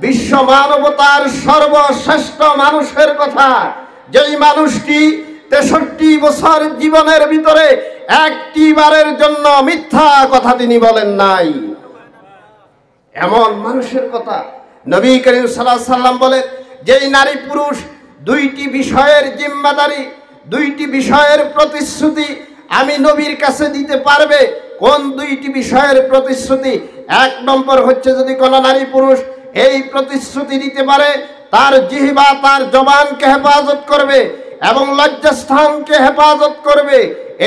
विश्व मानवतार सर्वश्रेष्ठ मानुषेर कथा जेई मानुषटी 63 बछर जीवनेर भितरे एकबारेर जन्य मिथ्या कथा तिनि बोलेन नाई एमन मानुषेर कथा नबी करीम सल्लल्लाहु अलैहि वसल्लम बोलेन जेई नारी पुरुष दुईटी विषयेर जिम्मेदारी दुईटी विषयेर प्रतिश्रुति आमी नबीर काछे दिते पारबे कोन दुईटी विषयेर प्रतिश्रुति एक नम्बर हच्छे जोदि कोनो नारी पुरुष এই প্রতিশ্রুতি দিতে পারে তার জিহবা তার জবানকে হেফাজত করবে এবং লজ্জাস্থানকে হেফাজত করবে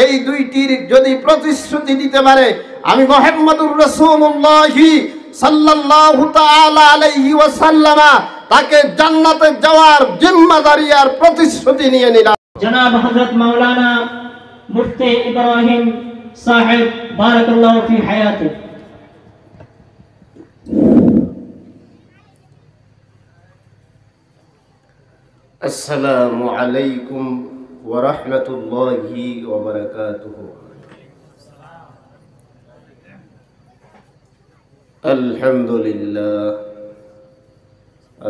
এই দুইটির যদি প্রতিশ্রুতি দিতে পারে আমি মুহাম্মদুর রাসূলুল্লাহ সাল্লাল্লাহু তাআলা আলাইহি ওয়াসাল্লাম তাকে জান্নাতে যাওয়ার জিম্মাদারি আর প্রতিশ্রুতি নিয়ে নিলাম। জনাব হযরত মাওলানা মুফতি ইব্রাহিম সাহেব বারাকাল্লাহু ফি হায়াতি अस्सलामु अलैकुम व रहमतुल्लाहि व बरकातुहू। अल्हम्दुलिल्लाह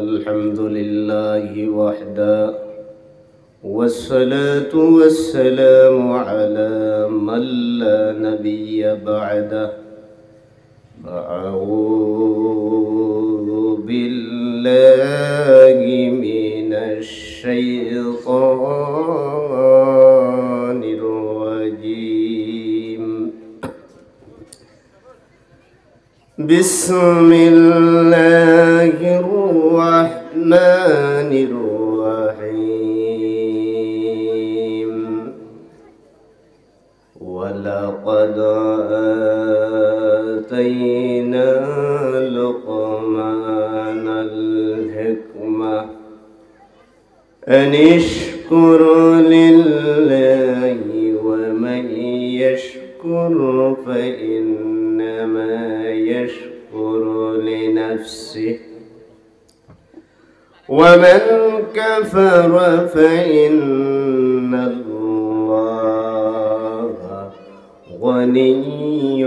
अल्हम्दुलिल्लाहि वहदा वस्सलातु वस्सलामु अला मन ला नबिय्य बअदा अऊज़ु बिल्लाहि मिनश الشيطان الرجيم بسم الله الرحمن الرحيم ولقد آتينا لقمان الحكمة أن اشكر لله ومن يشكر فإنما يشكر لنفسه ومن كفر فإن الله غني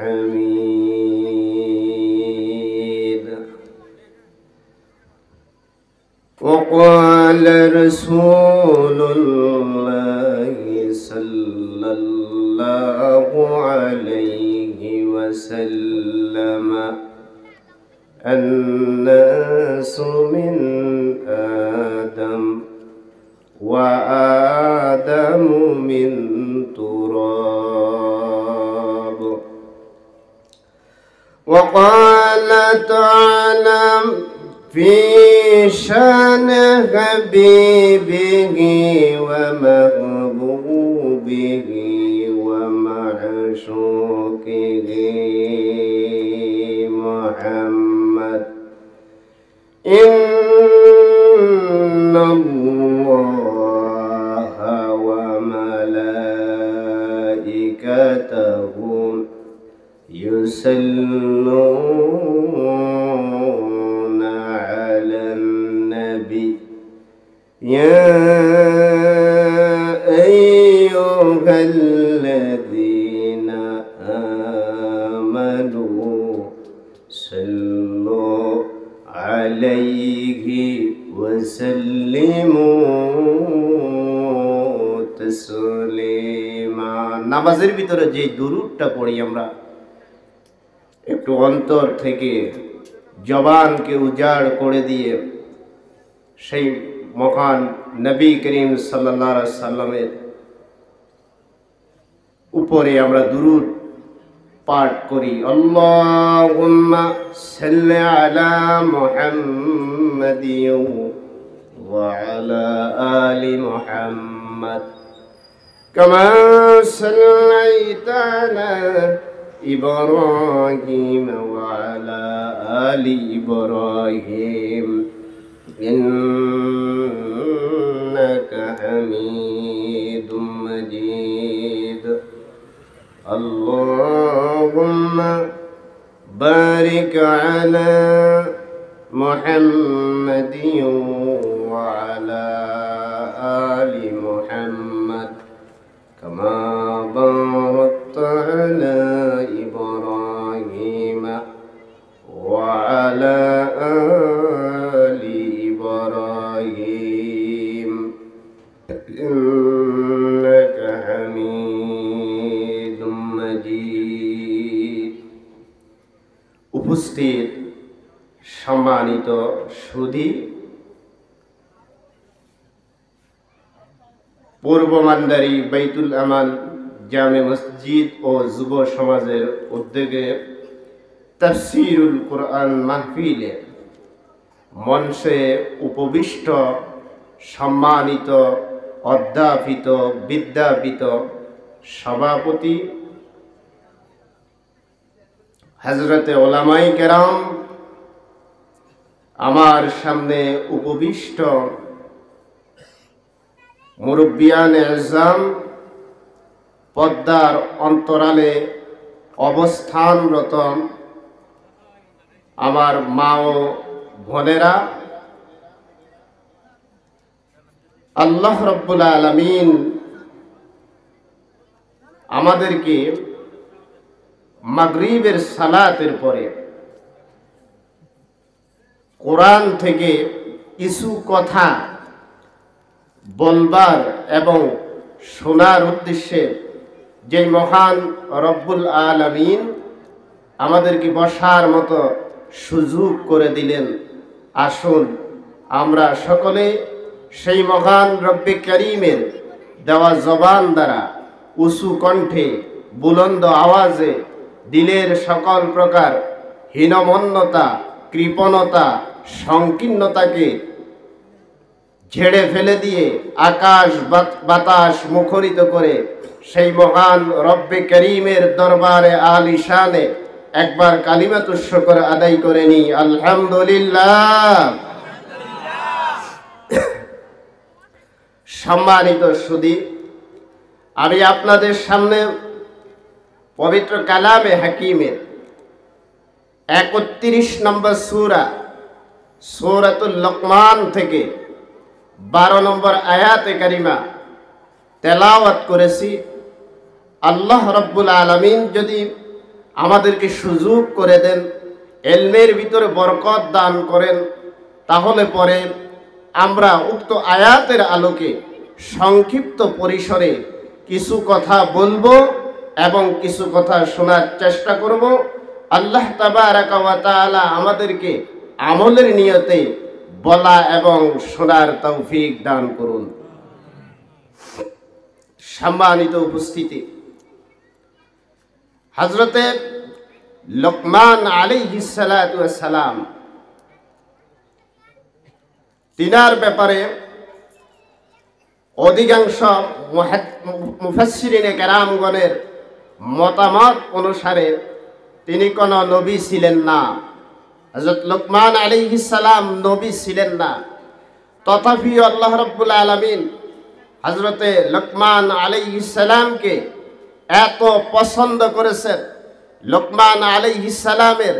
حميد وقال رسول الله صلى الله عليه وسلم الناس من آدم وآدم من تراب وقال تعالى في شان حبيبه ومحبوبه ومعشوقه محمد إن الله وملائكته يصلون على النبي يا أيها الذين آمنوا صلوا عليه وسلموا تسليما নামাজের ভিতরে যে দুরূদটা পড়ি আমরা একটু অন্তর থেকে जबान के उजाड़ कोड़े दिए सेई महान नबी करीम सल्लल्लाहु अलैहि वसल्लमेर उपरे आमरा दुरूद पाठ करी अल्लाहुम्मा सल्लि अला मुहम्मदिन व अला आलि मुहम्मद कमा सल्लैत अला إبراهيم وعلى آل إبراهيم إنك حميد مجيد اللهم بارك على محمد وعلى آل محمد كما باركت على إبراهيم وعلى सम्मानित सुधी पूर्व मान्दारी बैतुल अमान जामे मस्जिद और जुब समाजेर उद्योगे तफसीरुल कुरान महफिले मंचे उपविष्ट सम्मानित अध्यापित विद्यापित सभापति हजरत उलामाए केराम आमार सामने उपविष्ट मुरब्बियान आज़म पद्दार अंतराले अवस्थानरत आमार मा ओ बोनेरा আল্লাহ রব্বুল আলামিন আমাদেরকে মাগরিবের সালাতের পরে কোরআন থেকে কিছু কথা বলবার এবং শোনার উদ্দেশ্যে যে মহান রব্বুল আলামিন আমাদেরকে বসার মতো সুযোগ করে দিলেন আসুন আমরা সকলে সেই মহান রব্বে করিমের দেওয়া জবান দ্বারা উঁচু কণ্ঠে বুলন্দ আওয়াজে দিলের সকল প্রকার হীনমন্যতা কৃপণতা সংকীর্ণতাকে ঝেড়ে ফেলে দিয়ে আকাশ বাতাস মুখরিত করে সেই মহান রব্বে করিমের দরবারে আলিশানে একবার কালিমাতু শুকর আদায় করে নি আলহামদুলিল্লাহ। সম্মানিত সুধী, আমি আপনাদের সামনে পবিত্র কালামে হাকিমের ৩১ নম্বর সূরা সূরাতুল লোকমান থেকে ১২ নম্বর আয়াতে কারিমা তেলাওয়াত করেছি। আল্লাহ রব্বুল আলামিন যদি আমাদেরকে সুযোগ করে দেন, এলমের ভিতরে বরকত দান করেন, তাহলে পরে আমরা উক্ত আয়াতের আলোকে সংক্ষিপ্ত পরিসরে কিছু কথা বলবো এবং কিছু কথা শোনার চেষ্টা করব। আল্লাহ তাবারাকা ওয়া তাআলা আমাদেরকে আমলের নিয়তে বলা এবং শোনার তৌফিক দান করুন। সম্মানিত উপস্থিতি, হযরতে লোকমান আলাইহিস সালাতু ওয়াস সালাম তিনার ব্যাপারে অধিকাংশ মুফাসসিরিনে কেরামগণের মতামত অনুসারে তিনি কোনো নবী ছিলেন না। হযরত লোকমান আলাইহিস সালাম নবী ছিলেন না, তথাপি আল্লাহ রাব্বুল আলামিন হযরতে লোকমান আলাইহিস সালামকে এত পছন্দ করেছেন। লোকমান আলাইহিস সালামের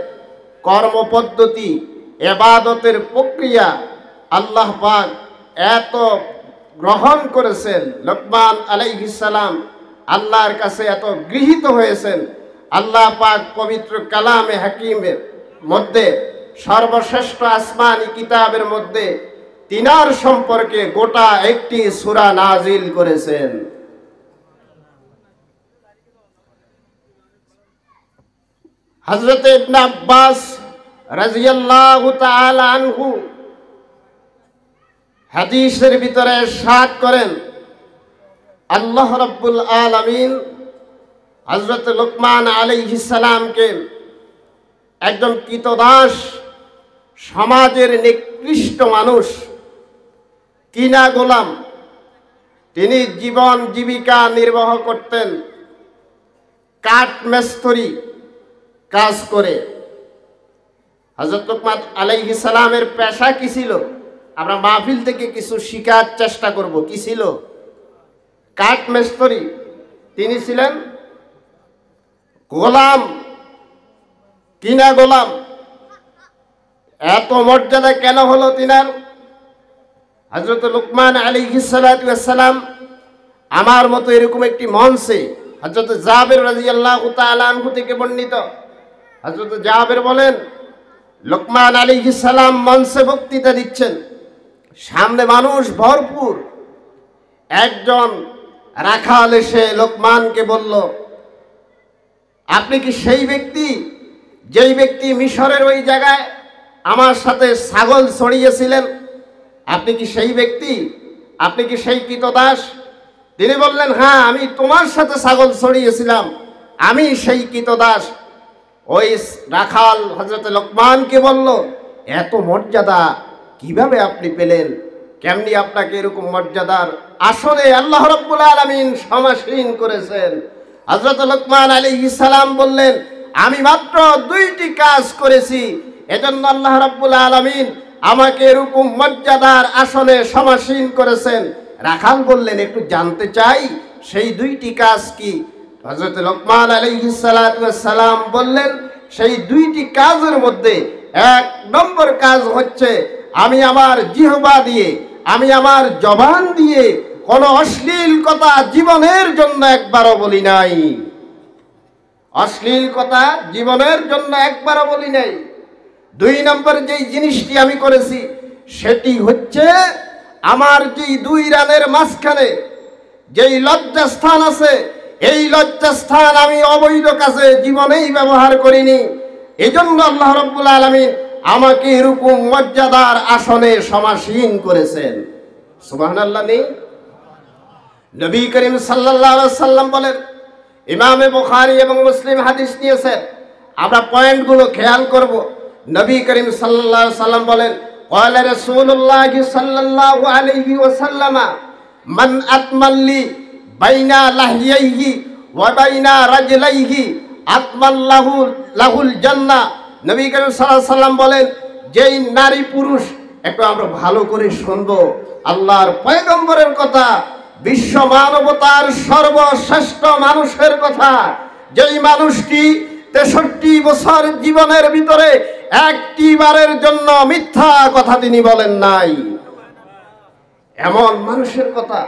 কর্মপদ্ধতি, ইবাদতের প্রক্রিয়া আল্লাহ পাক এত গ্রহণ করেছেন, লোকমান আলাইহিস সালাম আল্লাহর কাছে এত গৃহীত হয়েছেন। আল্লাহ পাক পবিত্র কালামে হাকিমের মধ্যে সর্বশ্রেষ্ঠ আসমানি কিতাবের মধ্যে তিনার সম্পর্কে গোটা একটি সূরা নাজিল করেছেন। হযরত ইবনে আব্বাস রাদিয়াল্লাহু তাআলা আনহু হাদিসের ভিতরে ইরশাদ করেন, আল্লাহ রাব্বুল আলামিন হযরত লোকমান আলাইহিস সালামকে একজন কৃতদাস, সমাজের নিকৃষ্ট মানুষ, কিনা গোলাম, তিনি জীবন জীবিকা নির্বাহ করতেন কাঠ মিস্ত্রি কাজ করে। হযরত লোকমান আলাইহিস সালামের পেশা কি ছিল? আমরা মাহফিল থেকে কিছু শিকার চেষ্টা করব। কি ছিল? কাঠ মিস্ত্রি। তিনি ছিলেন গোলাম, কিনা গোলাম। এত মর্যাদা কেন হলো তিনার? হযরত লোকমান আলাইহিস সালাতু ওয়াস সালাম আমার মতো এরকম একটি মঞ্চে, হযরত জাবের রাদিয়াল্লাহু তাআলা আনহু থেকে বর্ণিত, হযরত জাবের বলেন, লোকমান আলাইহিস সালাম মঞ্চে বক্তৃতা দিচ্ছেন, সামনে মানুষ ভরপুর। একজন রাখাল এসে লোকমানকে বলল, আপনি কি সেই ব্যক্তি যেই ব্যক্তি মিশরের ওই জায়গায় আমার সাথে ছাগল ছড়িয়েছিলেন, আপনি কি সেই ব্যক্তি, আপনি কি সেই কৃতদাস? তিনি বললেন, হ্যাঁ, আমি তোমার সাথে ছাগল ছড়িয়েছিলাম, আমি সেই কৃতদাস। ওই রাখাল হযরত লোকমানকে বলল, এত মর্যাদা কিভাবে আপনি পেলেন, কেমনি আপনাকে এরকম মর্যাদার আসলে আল্লাহ রাব্বুল আলামিন সমাসীন করেছেন। হযরত লোকমান আলাইহিস সালাম বললেন, আমি মাত্র দুইটি কাজ করেছি, এজন্য আল্লাহ রাব্বুল আলামিন আমাকে এরকম মর্যাদার আসনে সমাসীন করেছেন। রাখাল বললেন, একটু জানতে চাই সেই দুইটি কাজ কি? হযরত লোকমান আলাইহিস সালাম বললেন, সেই দুইটি কাজের মধ্যে এক নম্বর কাজ হচ্ছে, আমি আমার জিহবা দিয়ে, আমি আমার জবান দিয়ে কোনো অশ্লীল কথা জীবনের জন্য একবারও বলি নাই, অশ্লীল কথা জীবনের জন্য একবারও বলি নাই। দুই নম্বর যেই জিনিসটি আমি করেছি সেটি হচ্ছে, আমার যেই দুই রানের মাঝখানে যেই লজ্জাস্থান আছে, এই লজ্জাস্থান আমি অবৈধ কাজে জীবনেই ব্যবহার করিনি। এজন্য আল্লাহ রাব্বুল আলামিন আমাকে এরকম মর্যাদার আসনে সমাসীন করেছেন। সুবহানাল্লাহ। নেই নবী করিম সাল্লাল্লাহু আলাইহি সাল্লাম বলেন, ইমামে বুখারী এবং মুসলিম হাদিস নিয়েছেন, আমরা পয়েন্টগুলো খেয়াল করব। নবী করিম সাল্লাল্লাহু আলাইহি সাল্লাম বলেন, ক্বালা রাসূলুল্লাহি সাল্লাল্লাহু আলাইহি ওয়াসাল্লাম, মান আতমাল্লি বাইনা লাহইহি ওয়া বাইনা রাজলাইহি আতমাল্লাহু লাহুল জান্নাহ। নবী করিম সাল্লাল্লাহু আলাইহি সাল্লাম বলেন, যেই নারী পুরুষ, একটু আমরা ভালো করে শুনবো আল্লাহর পয়গম্বরের কথা, বিশ্ব মানবতার সর্বশ্রেষ্ঠ মানুষের কথা, যেই মানুষটি ৬৩ বছর জীবনের ভিতরে একটি বারের জন্য মিথ্যা কথা তিনি বলেন নাই, এমন মানুষের কথা।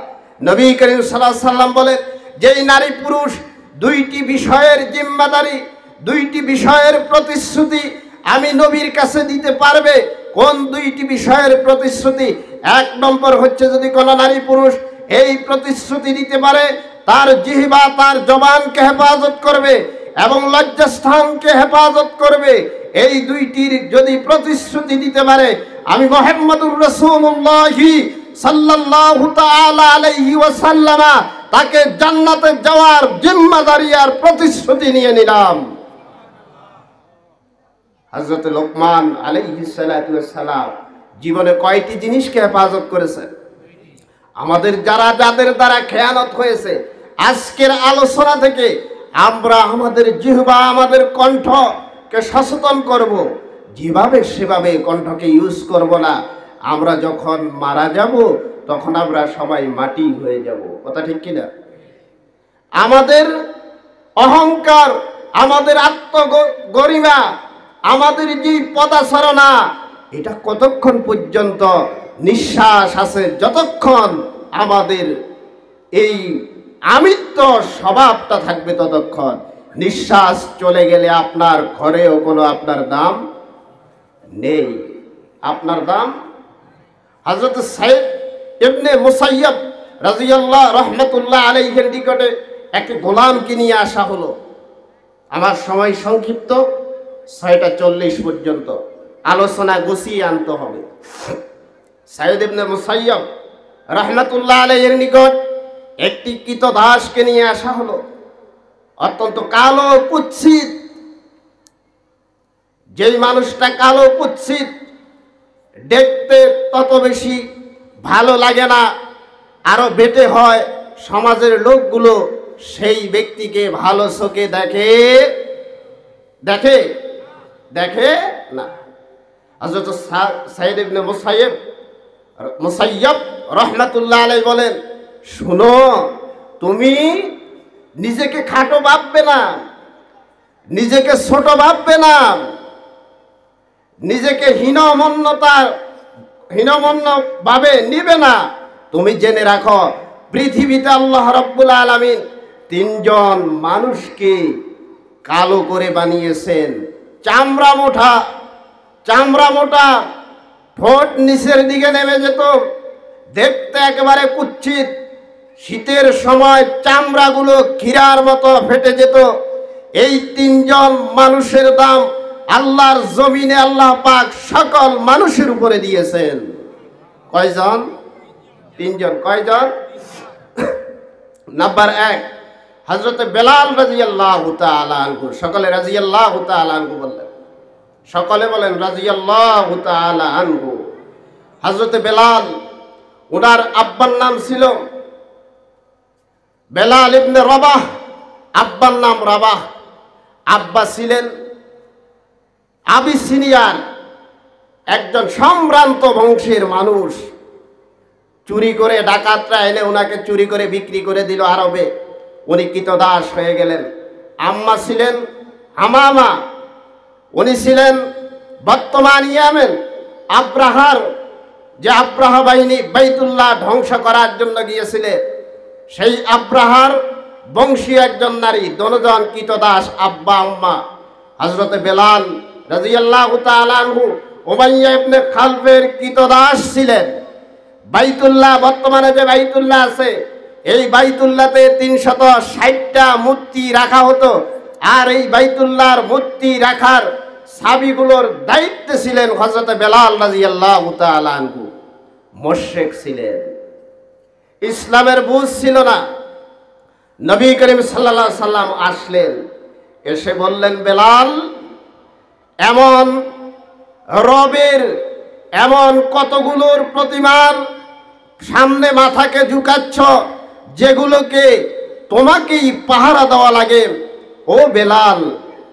নবী করিম সাল্লাল্লাহু আলাইহি সাল্লাম বলেন, যেই নারী পুরুষ দুইটি বিষয়ের জিম্মাদারি, দুইটি বিষয়ের প্রতিশ্রুতি আমি নবীর কাছে দিতে পারবে। কোন দুইটি বিষয়ের প্রতিশ্রুতি? এক নম্বর হচ্ছে, যদি কোনো নারী পুরুষ এই প্রতিশ্রুতি দিতে পারে, তার জিহবা, তার জবানকে হেফাজত করবে এবং লজ্জাস্থানকে হেফাজত করবে, এই দুইটির যদি প্রতিশ্রুতি দিতে পারে, আমি মুহাম্মাদুর রাসূলুল্লাহ সাল্লাল্লাহু তাআলা আলাইহি ওয়াসাল্লাম তাকে জান্নাতে যাওয়ার জিম্মাদারি আর প্রতিশ্রুতি নিয়ে নিলাম। হযরত লোকমান আলাইহিস সালাতু ওয়াস সালাম জীবনে কয়টি জিনিসকে হেফাজত করেছেন? আমাদের যারা, যাদের দ্বারা খেয়ানত হয়েছে, আজকের আলোচনা থেকে আমরা আমাদের জিহবা, আমাদের কণ্ঠকে সচেতন করব, যেভাবে সেভাবে কণ্ঠকে ইউজ করব না। আমরা যখন মারা যাব, তখন আমরা সবাই মাটি হয়ে যাব, কথা ঠিক কিনা? আমাদের অহংকার, আমাদের আত্মগরিমা, আমাদের যে পদাচারণা, এটা কতক্ষণ পর্যন্ত নিঃশ্বাস আছে? যতক্ষণ আমাদের এই আমিত্ব স্বভাবটা থাকবে ততক্ষণ। নিঃশ্বাস চলে গেলে আপনার ঘরেও কোনো আপনার দাম নেই, আপনার দাম। হযরত সাইদ ইবনে মুসাইয়্যিব রাদিয়াল্লাহু রাহমাতুল্লাহ আলাইহির নিকটে একটি গোলামকে নিয়ে আসা হলো। আমার সময় সংক্ষিপ্ত, ৬টা ৪০ পর্যন্ত আলোচনা গুছিয়ে আনতে হবে। সাইদ ইবনে মুসাইয়্যিব রাহমাতুল্লাহ আলাইহির নিকট একটি কৃতদাসকে নিয়ে আসা হলো, অত্যন্ত কালো কুৎসিত। যেই মানুষটা কালো কুৎসিত, দেখতে তত বেশি ভালো লাগে না, আরো বেটে হয়, সমাজের লোকগুলো সেই ব্যক্তিকে ভালো চোখে দেখে দেখে দেখে না। হযরত সাইদ ইবনে মুসাইয়্যিব রাহমাতুল্লাহ আলাইহি বলেন, শুনো, তুমি নিজেকে খাটো ভাববে না, নিজেকে ছোট ভাববে না, নিজেকে হীনমন্য ভাবে নিবে না। তুমি জেনে রাখো, পৃথিবীতে আল্লাহ রাব্বুল আলামিন ৩ জন মানুষকে কালো করে বানিয়েছেন। চামড়া মোটা, ঠোঁট নিচের দিকে নেমে যেত, দেখতে একেবারে কুৎসিত। শীতের সময় চামড়াগুলো ক্ষীরার মতো ফেটে যেত। এই ৩ জন মানুষের দাম আল্লাহর জমিনে আল্লাহ পাক সকল মানুষের উপরে দিয়েছেন। কয়জন? তিনজন। কয়জন? নাম্বার ১, হযরত বেলাল রাদিয়াল্লাহু তাআলা আনহু। সকলে রাদিয়াল্লাহু তাআলা আনহু বললেন, সকলে বলেন রাদিয়াল্লাহু তাআলা আনহু। হযরত বেলাল, ওনার আব্বার নাম ছিল বেলাল ইবনে রাবাহ, আব্বার নাম রাবাহ। আব্বা ছিলেন আবিসিনিয়ার একজন সম্ভ্রান্ত বংশের মানুষ। চুরি করে, ডাকাতরা এনে ওনাকে চুরি করে বিক্রি করে দিল আরবে, উনি কৃতদাস হয়ে গেলেন। আম্মা ছিলেন হামামা, উনি ছিলেন বর্তমান ইয়েমেন, আব্রাহার যে আব্রাহা বাহিনী বাইতুল্লাহ ধ্বংস করার জন্য গিয়েছিলেন সেই আব্রাহার বংশীয় একজন নারী। দনজন কৃতদাস আব্বা আম্মা। হযরত বেলাল রাদিয়াল্লাহু তাআলা আনহু উমাইয়া ইবনে খালফের কৃতদাস ছিলেন। বাইতুল্লাহ, বর্তমানে যে বাইতুল্লাহ আছে এই বাইতুল্লাহতে ৩৬০টা মূর্তি রাখা হতো। আর এই বাইতুল্লাহর মূর্তি রাখার সাবিগুলোর দায়িত্বে ছিলেন হযরত বেলাল রাদিয়াল্লাহু তাআলা আনহু। মুশরিক ছিলেন, ইসলামের বুঝ ছিল না। নবী করিম সাল্লাল্লাহু আলাইহি সাল্লাম আসলেন, এসে বললেন বেলাল, এমন রবের এমন কতগুলোর প্রতিমার সামনে মাথাকে ঝুঁকাচ্ছ যেগুলোকে তোমাকেই পাহারা দেওয়া লাগে। ও বেলাল,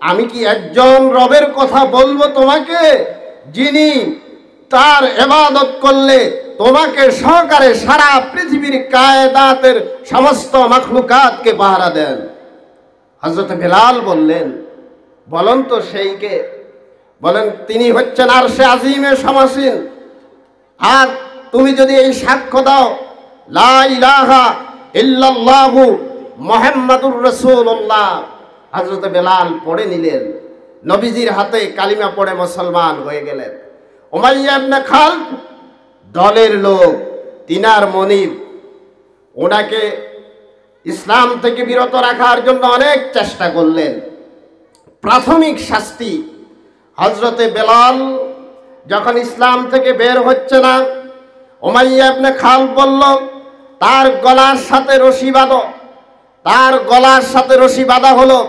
আমি কি একজন রবের কথা বলবো তোমাকে, যিনি তার ইবাদত করলে তোমাকে সহকারে সারা পৃথিবীর কায়দাতের সমস্ত মাখলুকাতকে পাহারা দেন? হযরত বেলাল বললেন, বলেন তো সেই কে? বলেন, তিনি হচ্ছেন আরশে আজিমে সমাসীন। আর তুমি যদি এই সাক্ষ্য দাও লা ইলাহা ইল্লাল্লাহু মুহাম্মাদুর রাসূলুল্লাহ। হযরত বেলাল পড়ে নিলেন, নবীজির হাতে কালিমা পড়ে মুসলমান হয়ে গেলেন। উমাইয়া ইবনে খালফ দলের লোক, তিনার মনিব, ওনাকে ইসলাম থেকে বিরত রাখার জন্য অনেক চেষ্টা করলেন। প্রাথমিক শাস্তি, হযরতে বেলাল যখন ইসলাম থেকে বের হচ্ছে না, উমাইয়া ইবনে খালফ বলল তার গলার সাথে রশি বাঁধো। তার গলার সাথে রশি বাঁধা হলো।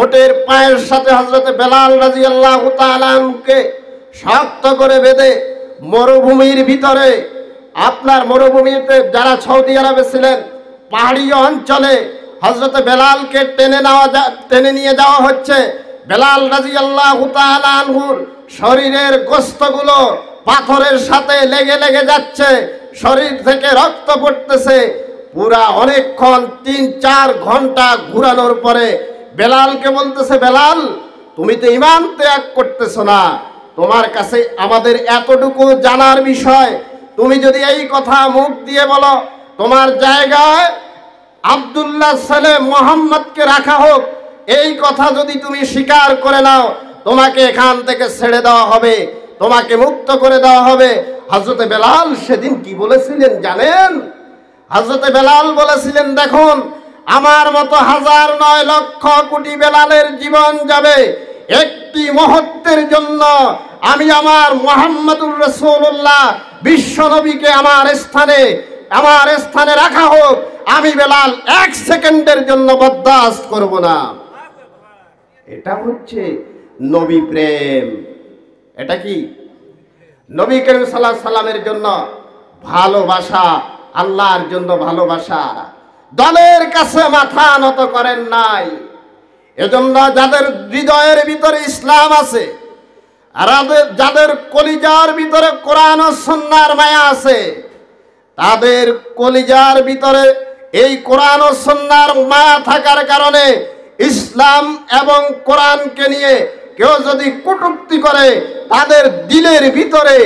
ওটের পায়ের সাথে হযরতে বেলাল রাদিয়াল্লাহু তাআলা আনহুকে শক্ত করে বেঁধে মরুভূমির ভিতরে, আপনার মরুভূমিতে যারা সৌদি আরবে ছিলেন পাহাড়ি অঞ্চলে হযরত বেলালকে টেনে নিয়ে যাওয়া হচ্ছে। বেলাল রাদিয়াল্লাহু তাআলা আনহুর শরীরের গোশতগুলো পাথরের সাথে লেগে লেগে যাচ্ছে, শরীর থেকে রক্ত পড়তেছে। পুরা অনেকক্ষণ ৩-৪ ঘন্টা ঘুরানোর পরে বেলালকে বলতেছে, বেলাল, তুমি তো ঈমান ত্যাগ করতেছ না, তোমার কাছে আমাদের এতটুকু জানার বিষয়, তুমি যদি এই কথা মুখ দিয়ে বলো তোমার জায়গায় আব্দুল্লাহ ছেলে মোহাম্মদকে রাখা হোক, এই কথা যদি তুমি স্বীকার করে নাও তোমাকে এখান থেকে ছেড়ে দেওয়া হবে, তোমাকে মুক্ত করে দেওয়া হবে। হযরত বেলাল সেদিন কি বলেছিলেন জানেন? হযরত বেলাল বলেছিলেন, দেখুন আমার মতো হাজার নয়, লক্ষ কোটি বেলালের জীবন যাবে, একটি মুহূর্তের জন্য আমি আমার মুহাম্মাদুর রাসূলুল্লাহ বিশ্বনবীকে আমার স্থানে রাখা হোক, আমি বেলাল এক সেকেন্ডের জন্য বরদাস্ত করব না। এটা হচ্ছে নবী প্রেম। এটা কি? নবী করিম সাল্লাল্লাহু আলাইহি সাল্লামের জন্য ভালোবাসা, আল্লাহর জন্য ভালোবাসা। দলের কাছে মাথা নত করেন নাই। এজন্য যাদের হৃদয়ের ভিতরে ইসলাম আছে, যাদের কলিজার ভিতরে কোরআন ও সুন্নাহর মায়া আছে, তাদের কলিজার ভিতরে এই কোরআন ও সুন্নাহর মায়া থাকার কারণে ইসলাম এবং কোরআনকে নিয়ে কেউ যদি কটূক্তি করে, তাদের দিলের ভিতরে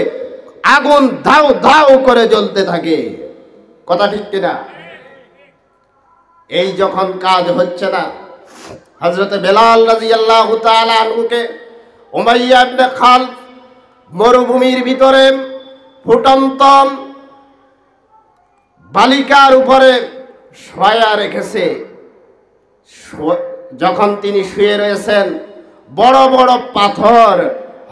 আগুন ধাউ ধাউ করে জ্বলতে থাকে। কথা ঠিক কিনা? এই যখন কাজ হচ্ছে না, হযরত বেলাল রাদিয়াল্লাহু তাআলা আনহুকে উমাইয়া ইবনে খালফ মরুভূমির ভিতরে ফুটন্ত বালিকার উপরে শোয়া রেখেছে। যখন তিনি শুয়ে রয়েছেন बड़ बड़ पाथर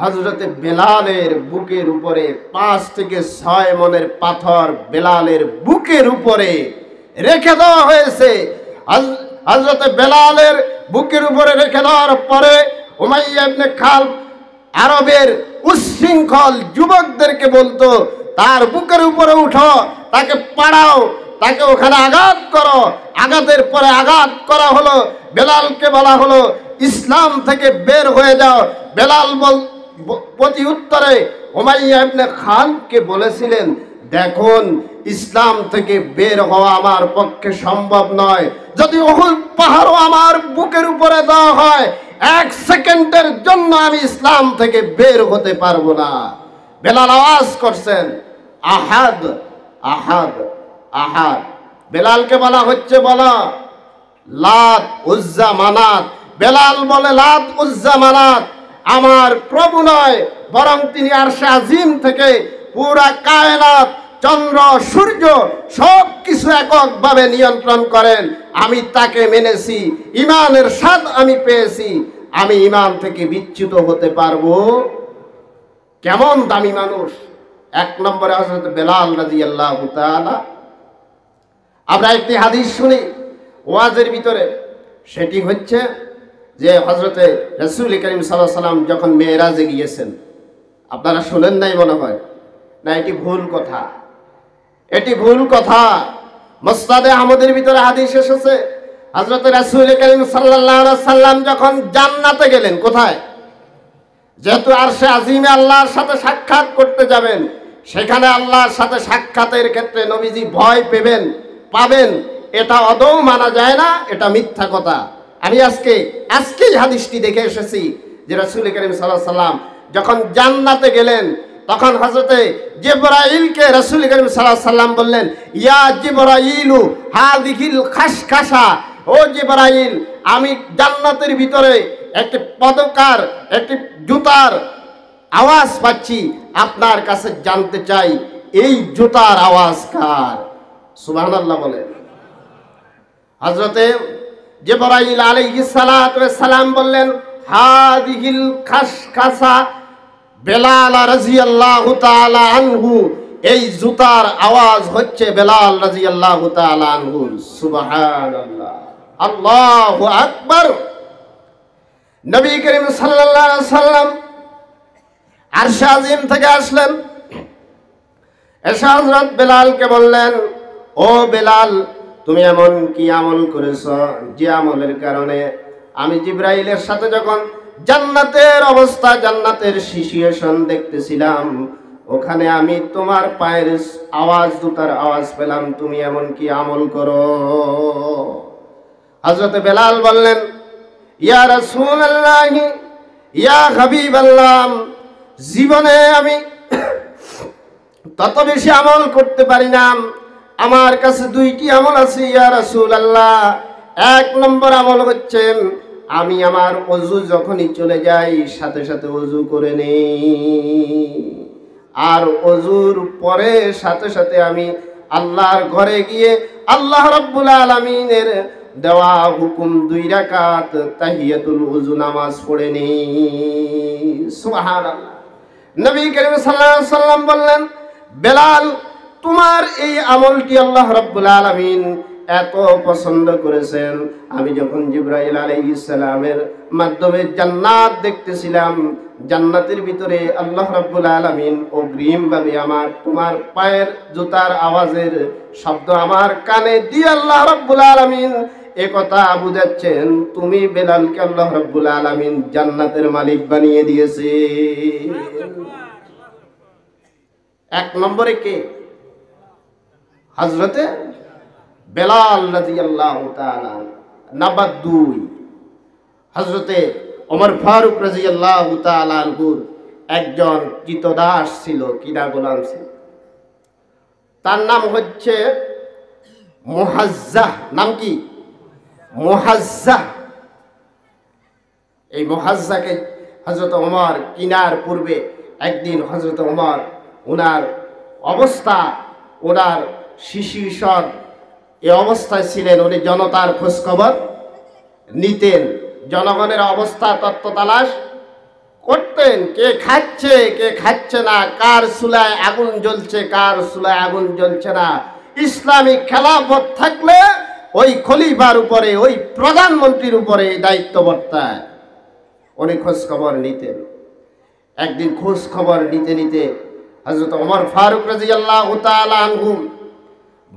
हजरते बेलालेर बुकेर उपरे 5 থেকে 6 मनेर पाथर बेलालेर बुकेर उपरे रेखे देওয়া হয়েছে। हजरते बेलालेर बुकेर उपरे रेखे দেওয়ার পরে উমাইয়া ইবনে খালব আরবের উচ্ছৃঙ্খল যুবকদেরকে বলতো তার বুকের উপরে উঠো, তাকে পাড়াও, তাকে ওখানে আঘাত করো। আঘাতের পরে আঘাত করা হলো, বেলালকে বলা হলো ইসলাম থেকে বের হয়ে যাও। বেলাল প্রতি উত্তরে উমাইয়া ইবনে খালকে বলেছিলেন দেখুন ইসলাম থেকে বের হওয়া আমার পক্ষে সম্ভব নয়, যদি ওহুদ পাহাড়ও আমার বুকের উপরে দেওয়া হয় 1 সেকেন্ডের জন্য আমি ইসলাম থেকে বের হতে পারবো না। বেলাল আওয়াজ করছেন আহাদ আহাদ আহাদ। বেলালকে বলা হচ্ছে বলা লাত উজ্জা মানাত। বেলাল বলে লাত উজ্জা মানাত আমার প্রভু নয়, বরং তিনি আরশে আজিম থেকে পুরা কায়নাত চন্দ্র সূর্য সব কিছু এককভাবে নিয়ন্ত্রণ করেন। আমি তাকে মেনেছি, ইমানের স্বাদ আমি পেয়েছি, আমি ইমান থেকে বিচ্যুত হতে পারবো। কেমন দামি মানুষ। 1 নম্বরে হযরত বেলাল রাদিয়াল্লাহু তাআলা। আমরা একটি হাদিস শুনি ওয়াজের ভিতরে, সেটি হচ্ছে যে হযরতে রাসূল করিম সাল্লাল্লাহু আলাইহি ওয়াসাল্লাম যখন মেরাজে গিয়েছেন, আপনারা শুনেন নাই মনে হয়, না এটি ভুল কথা, এটি ভুল কথা। মুসনাদে আহমদের ভিতরে হাদিস এসেছে হযরত রাসূল করিম সাল্লাল্লাহু আলাইহি ওয়াসাল্লাম যখন জান্নাতে গেলেন, কোথায়, যেহেতু আরশে আজিমে আল্লাহর সাথে সাক্ষাৎ করতে যাবেন, সেখানে আল্লাহর সাথে সাক্ষাতের ক্ষেত্রে নবীজি ভয় পেবেন পাবেন, এটা আদৌ মানা যায় না, এটা মিথ্যা কথা। আমি আজকেই হাদিসটি দেখে এসেছি যে রাসূল করিম সাল্লাল্লাহু আলাইহি ওয়াসাল্লাম যখন জান্নাতে গেলেন তখন হযরতে জিবরাঈলকে রাসূল করিম সাল্লাল্লাহু আলাইহি ওয়াসাল্লাম বললেন ইয়া জিবরাঈলু হাযিহিল খাশখাশা, ও জিবরাঈল আমি জান্নাতের ভিতরে একটি পদকার একটি জুতার আওয়াজ পাচ্ছি, আপনার কাছে জানতে চাই এই জুতার আওয়াজ কার। সুবহানাল্লাহ বলেন। হযরতে জিবরাঈল আলাইহিস সালাতু ওয়াস সালাম বললেন হাযিহিল খাশখাশা বেলাল রাদিয়াল্লাহু তাআলা আনহু, এই জুতার আওয়াজ হচ্ছে বেলাল রাদিয়াল্লাহু তাআলা আনহু। সুবহানাল্লাহ, আল্লাহু আকবার। নবী করিম সাল্লাল্লাহু আলাইহি ওয়াসাল্লাম আরশ আজিম থেকে আসলেন, এসে হযরত বেলালকে বললেন ও বেলাল তুমি এমন কি আমল করেছো যে আমলের কারণে আমি জিবরাইলের সাথে যখন জান্নাতের অবস্থা জান্নাতের সিচুয়েশন দেখতেছিলাম ওখানে আমি তোমার পায়ের আওয়াজ জুতার আওয়াজ পেলাম, তুমি এমন কি আমল করো। হযরত বেলাল বললেন ইয়া রাসূলুল্লাহ ইয়া হাবিবাল্লাহ জীবনে আমি তত বেশি আমল করতে পারি না, আমার কাছে 2টি আমল আছে ইয়া রাসূলুল্লাহ। 1 নম্বর আমল হচ্ছে আমি আমার ওযু যখনই চলে যাই সাথে সাথে ওযু করে নেই, আর ওযুর পরে সাথে সাথে আমি আল্লাহর ঘরে গিয়ে আল্লাহ রাব্বুল আলামিনের দেওয়া হুকুম 2 রাকাত তাহিয়াতুল ওযু নামাজ পড়ে নেই। সুবহানাল্লাহ। নবী করিম সাল্লাল্লাহু আলাইহি ওয়াসাল্লাম বললেন বেলাল তোমার এই আমলটি আল্লাহ রাব্বুল আলামিন এত পছন্দ করেছেন, আমি যখন জিবরাইল আলাইহিস সালামের মাধ্যমে জান্নাত দেখতেছিলাম জান্নাতের ভিতরে আল্লাহ রাব্বুল আলামিন অগ্রিমভাবে আমার তোমার পায়ের জুতার আওয়াজের শব্দ আমার কানে দিয়ে আল্লাহ রাব্বুল আলামিন একথা বুঝাচ্ছেন তুমি বেলালকে আল্লাহ রাব্বুল আলামিন জান্নাতের মালিক বানিয়ে দিয়েছে। 1 নম্বরে কে, হযরতে বেলাল রাদিয়াল্লাহু তাআলা। নাম্বার 2 হযরতে ওমর ফারুক রাদিয়াল্লাহু তাআলা আনহুর একজন কৃতদাস ছিল, কিনা গোলাম ছিল, তার নাম হচ্ছে মুহাজ্জাহ। নাম কি মুহাজ্জাহ। এই মুহাজ্জাহকে হযরত ওমর কিনার পূর্বে একদিন হযরত ওমর ওনার অবস্থা ওনার শিশুসদ এই অবস্থায় ছিলেন, উনি জনতার খোঁজখবর নিতেন। জনগণের অবস্থা তত্ত্ব তালাশ করতেন, কে খাচ্ছে কে খাচ্ছে না, কার চুলায় আগুন জ্বলছে কার চুলায় আগুন জ্বলছে না। ইসলামী খেলাফত থাকলে ওই খলিফার উপরে, ওই প্রধানমন্ত্রীর উপরে দায়িত্ব বর্তায়। উনি খোঁজ খবর নিতেন। একদিন খোঁজ খবর নিতে নিতে হযরত ওমর ফারুক রাদিয়াল্লাহু তাআলা আনহু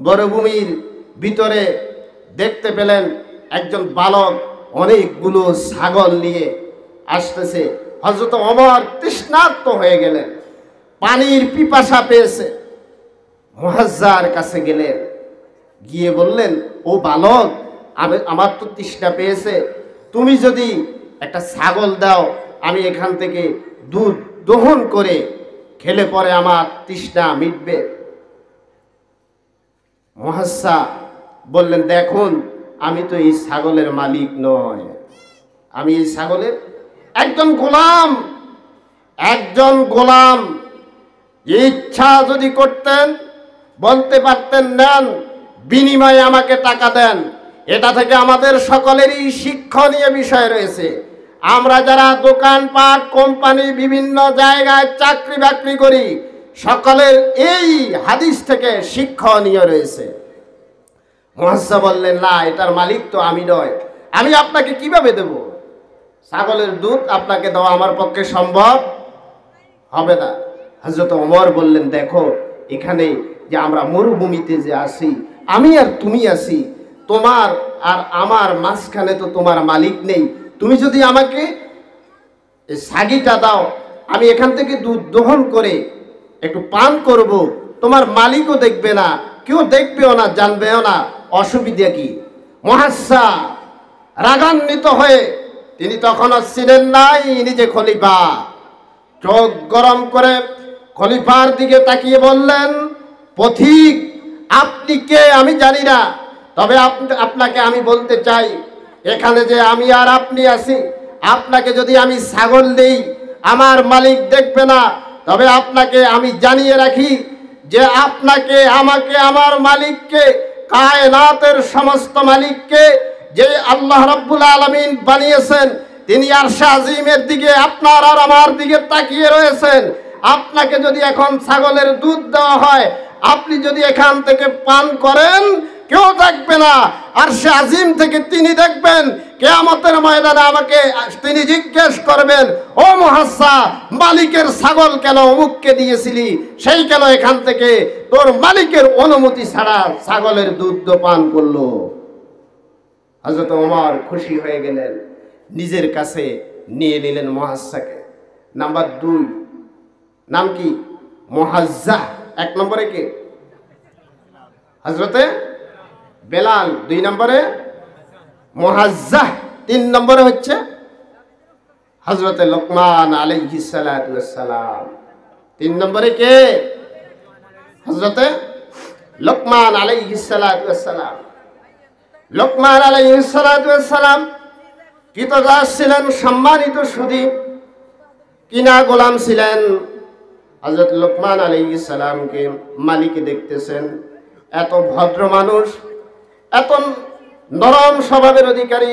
বরভূমির ভিতরে দেখতে পেলেন একজন বালক অনেকগুলো ছাগল নিয়ে আসতেছে। হযরত ওমর তৃষ্ণার্ত হয়ে গেলেন, পানির পিপাসা পেয়েছে। মুহাজ্জার কাছে গেলেন, গিয়ে বললেন, ও বালক, আমার তো তৃষ্ণা পেয়েছে, তুমি যদি একটা ছাগল দাও, আমি এখান থেকে দুধ দহন করে খেলে পরে আমার তৃষ্ণা মিটবে। মুহাজ্জা বললেন, দেখুন, আমি তো এই ছাগলের মালিক নয়, আমি এই ছাগলের একজন গোলাম। একজন গোলাম ইচ্ছা যদি করতেন বলতে পারতেন, নেন, বিনিময়ে আমাকে টাকা দেন। এটা থেকে আমাদের সকলেরই শিক্ষণীয় বিষয় রয়েছে। আমরা যারা দোকানপাট, কোম্পানি, বিভিন্ন জায়গায় চাকরি বাকরি করি, সকলের এই হাদিস থেকে শিক্ষণীয় রয়েছে। মুহাজ্জা বললেন, না, এটার মালিক তো আমি নয়, আমি আপনাকে কিভাবে দেব? ছাগলের দুধ আপনাকে দেওয়া আমার পক্ষে সম্ভব হবে না। হযরত ওমর বললেন, দেখো, এখানে যে আমরা মরুভূমিতে যে আসি, আমি আর তুমি আসি, তোমার আর আমার মাঝখানে তো তোমার মালিক নেই। তুমি যদি আমাকে সাগিটা দাও, আমি এখান থেকে দুধ দহন করে একটু পান করব, তোমার মালিকও দেখবে না, কেউ দেখবেও না, জানবেও না, অসুবিধা কি? মুহাজ্জা রাগান্বিত হয়ে, তিনি তখনও ছিলেন নাই নিজে খলিফা, চোখ গরম করে খলিফার দিকে তাকিয়ে বললেন, পথিক, আপনি কে আমি জানি না, তবে আপনাকে আমি বলতে চাই, এখানে যে আমি আর আপনি আছি, আপনাকে যদি আমি ছাগল দিই, আমার মালিক দেখবে না, তবে আপনাকে আমি জানিয়ে রাখি যে আপনাকে, আমাকে, আমার মালিককে, কায়নাতের সমস্ত মালিককে, যে আল্লাহ রাব্বুল আলামিন বানিয়েছেন, তিনি আরশে আযীমের দিকে, আপনার আর আমার দিকে তাকিয়ে রয়েছেন। আপনাকে যদি এখন ছাগলের দুধ দেওয়া হয়, আপনি যদি এখান থেকে পান করেন, কেউ দেখবে না, আরশে আযীম থেকে তিনি দেখবেন। কিয়ামতের ময়দানে আমাকে তিনি জিজ্ঞেস করবেন, ও মুহাজ্জা, মালিকের ছাগল কেন অমুককে দিয়েছিলি, সেই কেন এখান থেকে তোর মালিকের অনুমতি ছাড়া ছাগলের দুধ পান করলো। হযরত ওমর খুশি হয়ে গেলেন, নিজের কাছে নিয়ে নিলেন মুহাজ্জাকে। নাম্বার 2, নাম কি? মুহাজ্জা। ১ নম্বরে কে? হযরতে বেলাল। ২ নম্বরে মুহাজ্জা। ৩ নম্বরে হচ্ছে হযরতে লোকমান আলাইহিস সালাতু ওয়াস সালাম। ৩ নম্বরে কে? হযরতে লোকমান আলাইহিস সালাতু ওয়াস সালাম। লোকমান আলাইহিস সালাতু ওয়াস সালাম কৃতদাস ছিলেন, সম্মানিত সুদী, কিনা গোলাম ছিলেন। হযরত লোকমান আলাইহিস সালামকে মালিকে দেখতেছেন, এত ভদ্র মানুষ, এত নরম স্বভাবের অধিকারী,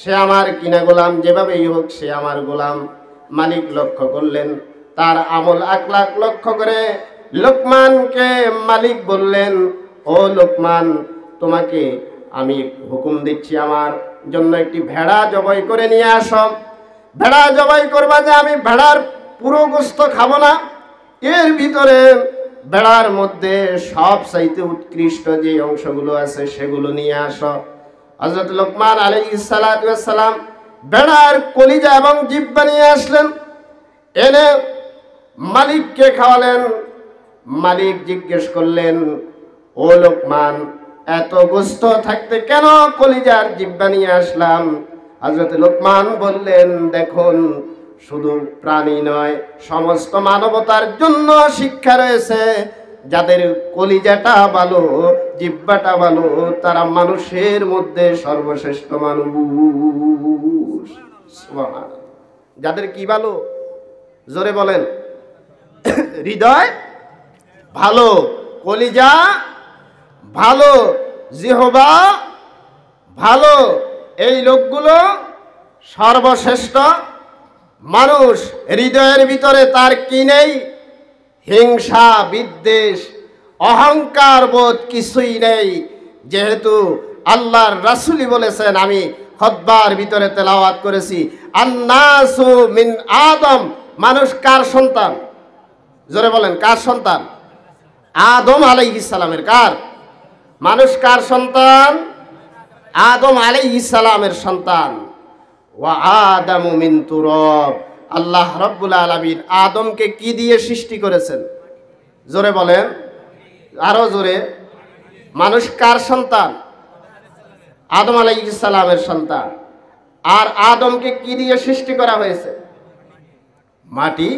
সে আমার কিনা গোলাম, যেভাবেই হোক সে আমার গোলাম। মালিক লক্ষ্য করলেন, তার আমল আখলাক লক্ষ্য করে লোকমানকে মালিক বললেন, ও লোকমান, তোমাকে আমি হুকুম দিচ্ছি, আমার জন্য একটি ভেড়া জবাই করে নিয়ে আসো। ভেড়া জবাই করবা, যে আমি ভেড়ার পুরো গোশত খাবো না, এর ভিতরে ভেড়ার মধ্যে সব চাইতে উৎকৃষ্ট যে অংশগুলো আছে সেগুলো নিয়ে আসো। হযরত লোকমান আলাইহিস সালাতু ওয়াস সালাম ভেড়ার কলিজা এবং জিহ্বা নিয়ে আসলেন, এনে মালিককে খাওয়ালেন। মালিক জিজ্ঞেস করলেন, ও লোকমান, এত গোশত থাকতে কেন কলিজার জিহ্বা নিয়ে আসলাম? হযরত লোকমান বললেন, দেখুন, শুধু প্রাণী নয়, সমস্ত মানবতার জন্য শিক্ষা রয়েছে। যাদের কলিজাটা ভালো, জিহ্বাটা ভালো, তারা মানুষের মধ্যে সর্বশ্রেষ্ঠ মানুষ। সুবহানাল্লাহ। যাদের কি ভালো? জোরে বলেন। হৃদয় ভালো, কলিজা ভালো, জিহ্বা ভালো, এই লোকগুলো सर्वश्रेष्ठ मानुष हृदयेर भितरे तार कि नेई हिंसा विद्वेष अहंकार बोध किछुई नेई जेहेतु आल्लाहर रसूलई बोलेছেন आमी खुतबार भितरे তেলাওয়াত করেছি अन्नासु मिन आदम मानुष कार सन्तान जोरे बोलें कार सन्तान आदम आलाइहिस सालामेर कार मानुष कार सन्तान आदम आलाइहिस सालामेर सन्तान वा आदमु मिन तुराब अल्लाह रब्बुल आलामीन आदम के की दिए सृष्टि करेছেন जोरे बोलें आरो जोरे मानुष कार सन्तान आदम आलाइहिस सालामेर सन्तान और आदम के की दिए सृष्टि करा হয়েছে माटी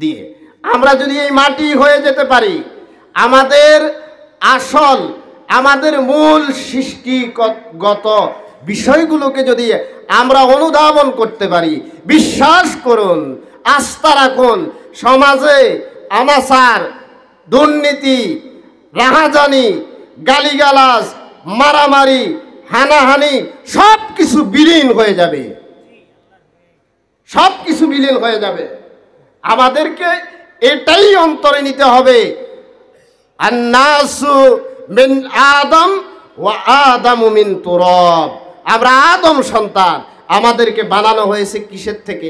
दिए আমরা যদি এই মাটি হয়ে যেতে পারি আমাদের আসল আমাদের মূল সৃষ্টিগত বিষয়গুলোকে যদি আমরা অনুধাবন করতে পারি বিশ্বাস করুন আস্থা রাখুন সমাজে অনাচার দুর্নীতি রাহাজানি গালিগালাজ মারামারি হানাহানি সবকিছু বিলীন হয়ে যাবে সবকিছু বিলীন হয়ে যাবে আমাদেরকে এটাই অন্তরে নিতে হবে আন্নাসু মিন আদম ওয়া আদামু মিন তুরাব আমরা আদম সন্তান আমাদেরকে বানানো হয়েছে কিসের থেকে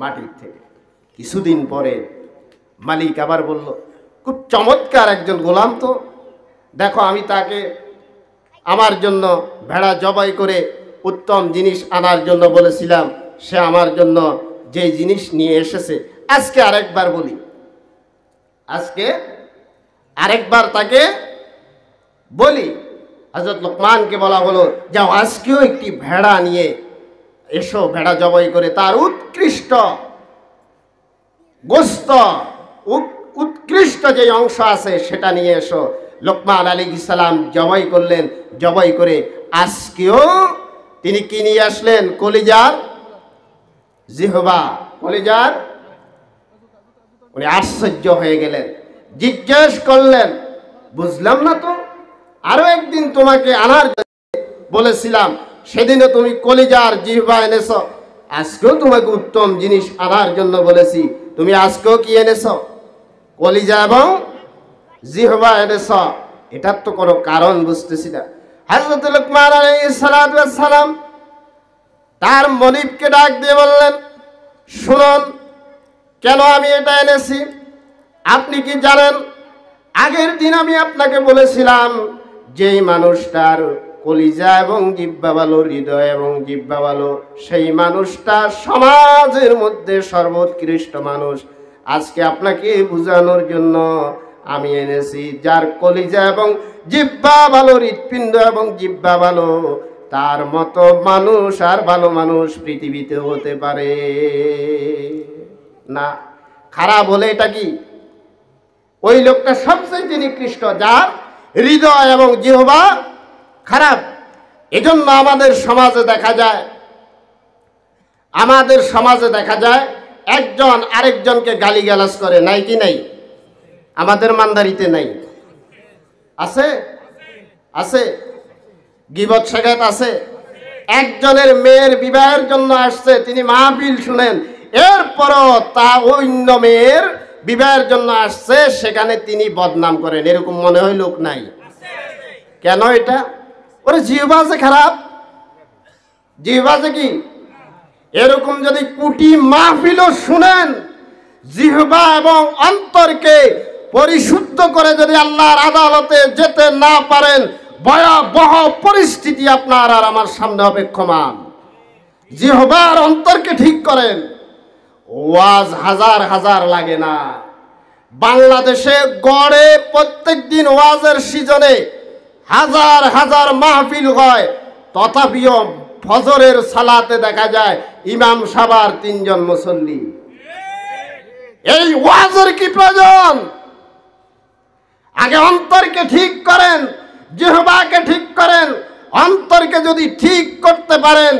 মাটির থেকে কিছুদিন পরে মালিক আবার বলল খুব চমৎকার একজন গোলাম তো দেখো আমি তাকে আমার জন্য ভেড়া জবাই করে উত্তম জিনিস আনার জন্য বলেছিলাম সে আমার জন্য যে জিনিস নিয়ে এসেছে আজকে আরেকবার বলি আজকে আরেকবার তাকে বলি হযরত লোকমানকে বলা হলো যাও আজকেও একটি ভেড়া নিয়ে এসো ভেড়া জবাই করে তার উৎকৃষ্ট গোশত উৎকৃষ্ট যে অংশ আছে সেটা নিয়ে এসো লোকমান আলাইহিস সালাম জবাই করলেন জবাই করে আজকেও তিনি কি নিয়ে আসলেন কলিজার জিহবা কলিজার উনি আশ্চর্য হয়ে গেলেন জিজ্ঞেস করলেন বুঝলাম না তো আরো একদিন তোমাকে আনার বলেছিলাম সেদিনও তুমি কলিজার জিহবা এনেছো আজকেও তোমাকে উত্তম জিনিস আনার জন্য বলেছি তুমি আজকেও কি এনেছো কলিজা এবং জিহবা এনেছো এটার তো কোনো কারণ বুঝতেছি না হযরত লোকমান আলাইহিস সালাম তার মনিবকে ডাক দিয়ে বললেন শুনুন কেন আমি এটা এনেছি আপনি কি জানেন আগের দিন আমি আপনাকে বলেছিলাম যেই মানুষটার কলিজা এবং জিহ্বা ভালো হৃদয় এবং জিহ্বা ভালো সেই মানুষটা সমাজের মধ্যে সর্বোৎকৃষ্ট মানুষ আজকে আপনাকে বোঝানোর জন্য আমি এনেছি যার কলিজা এবং জিহ্বা ভালো হৃৎপিণ্ড এবং জিহ্বা ভালো তার মতো মানুষ আর ভালো মানুষ পৃথিবীতে হতে পারে না খারাপ হলে এটা কি ওই লোকটা সবচেয়ে নিকৃষ্ট যার হৃদয় এবং জিহ্বা খারাপ এজন্য আমাদের সমাজে দেখা যায় একজন আরেকজনকে গালিগালাজ করে নাই কি নাই আমাদের মানদারিতে নাই আছে আছে গীবত শেখাত আছে একজনের মেয়ের বিবাহের জন্য আসছে তিনি মাহফিল শুনেন এরপরও তা অন্য মেয়ের বিবাহের জন্য আসছে সেখানে তিনি বদনাম করেন এরকম মনে হয় লোক নাই কেন এটা ওর জিহ্বা যে খারাপ জিহ্বা যে কি এরকম যদি কুটি মাহফিলও শুনেন জিহ্বা এবং অন্তরকে পরিশুদ্ধ করে যদি আল্লাহর আদালতে যেতে না পারেন ভয়াবহ পরিস্থিতি আপনার আর আমার সামনে অপেক্ষমান জিহ্বার অন্তরকে ঠিক করেন ওয়াজ হাজার হাজার লাগে না বাংলাদেশে গড়ে প্রত্যেকদিন ওয়াজের সিজনে হাজার হাজার মাহফিল হয় তথাপিও ফজরের সালাতে দেখা যায় ইমাম সাহেবের তিনজন মুসল্লি এই ওয়াজের কি প্রয়োজন আগে অন্তরকে ঠিক করেন জিহ্বাকে ঠিক করেন অন্তরকে যদি ঠিক করতে পারেন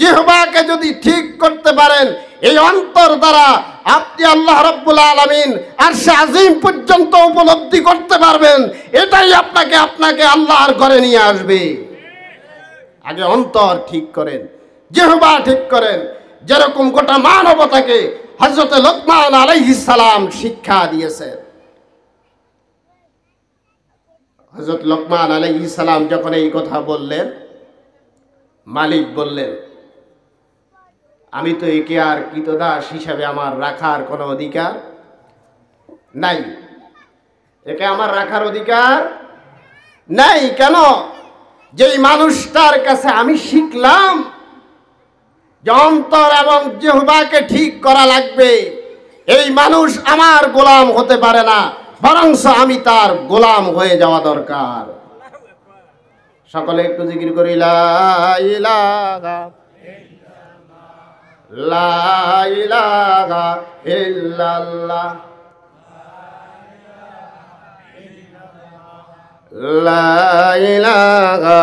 জিহ্বাকে যদি ঠিক করতে পারেন এই অন্তর দ্বারা আপনি আল্লাহ রাব্বুল আলামিন আরশে আযীম পর্যন্ত উপলব্ধি করতে পারবেন এটাই আপনাকে আল্লাহর ঘরে নিয়ে আসবে আগে অন্তর ঠিক করেন जिह्वा ठीक करें जे रकम गोटा मानवता के हजरत लुकमान अलैहिस्सलाम शिक्षा दिए हजरत लुकमान अलैहिस्सलाम जखन ये कथा बोलें मालिक बोलें आमी तो एके आर कृतदास हिसेबे आमार राखार कोनो अधिकार नाई एके आमार राखार अधिकार नाई केन जेई मानुषटार काछे आमी शिखलाम जंतर एवं जिह्बाके ठीक करा लागबे एई मानुष आमार गोलाम होते पारे ना बरंस आमी तार गोलाम होये जावा दरकार सकले एकटु जिकिर करि ला इलाहा ला इलाहा इल्लाल्लाह ला इलाहा